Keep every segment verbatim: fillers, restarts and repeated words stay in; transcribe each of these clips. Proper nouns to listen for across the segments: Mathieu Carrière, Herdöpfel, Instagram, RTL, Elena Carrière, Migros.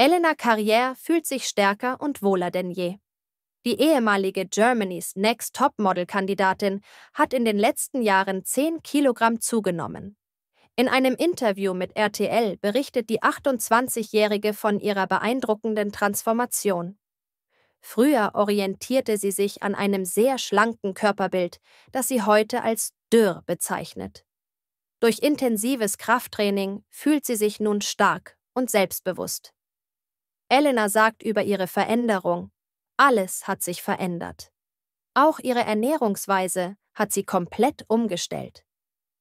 Elena Carrière fühlt sich stärker und wohler denn je. Die ehemalige Germany's Next Top Model-Kandidatin hat in den letzten Jahren zehn Kilogramm zugenommen. In einem Interview mit R T L berichtet die achtundzwanzigjährige von ihrer beeindruckenden Transformation. Früher orientierte sie sich an einem sehr schlanken Körperbild, das sie heute als dürr bezeichnet. Durch intensives Krafttraining fühlt sie sich nun stark und selbstbewusst. Elena sagt über ihre Veränderung: Alles hat sich verändert. Auch ihre Ernährungsweise hat sie komplett umgestellt.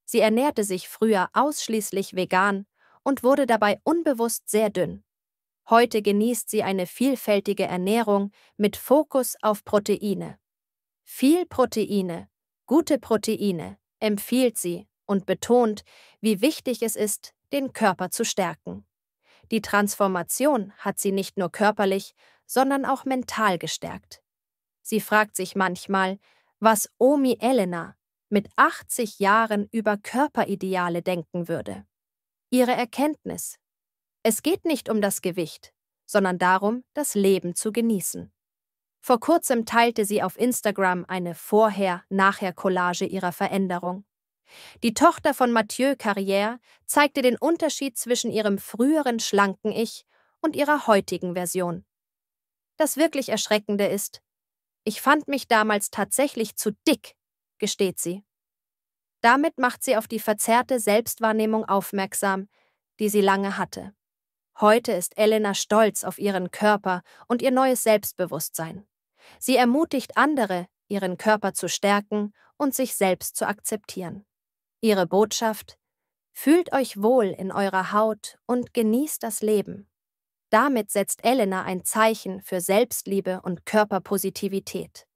Sie ernährte sich früher ausschließlich vegan und wurde dabei unbewusst sehr dünn. Heute genießt sie eine vielfältige Ernährung mit Fokus auf Proteine. Viel Proteine, gute Proteine, empfiehlt sie und betont, wie wichtig es ist, den Körper zu stärken. Die Transformation hat sie nicht nur körperlich, sondern auch mental gestärkt. Sie fragt sich manchmal, was Omi Elena mit achtzig Jahren über Körperideale denken würde. Ihre Erkenntnis: Es geht nicht um das Gewicht, sondern darum, das Leben zu genießen. Vor kurzem teilte sie auf Instagram eine Vorher-Nachher-Collage ihrer Veränderung. Die Tochter von Mathieu Carrière zeigte den Unterschied zwischen ihrem früheren schlanken Ich und ihrer heutigen Version. Das wirklich Erschreckende ist: Ich fand mich damals tatsächlich zu dick, gesteht sie. Damit macht sie auf die verzerrte Selbstwahrnehmung aufmerksam, die sie lange hatte. Heute ist Elena stolz auf ihren Körper und ihr neues Selbstbewusstsein. Sie ermutigt andere, ihren Körper zu stärken und sich selbst zu akzeptieren. Ihre Botschaft: Fühlt euch wohl in eurer Haut und genießt das Leben. Damit setzt Elena ein Zeichen für Selbstliebe und Körperpositivität.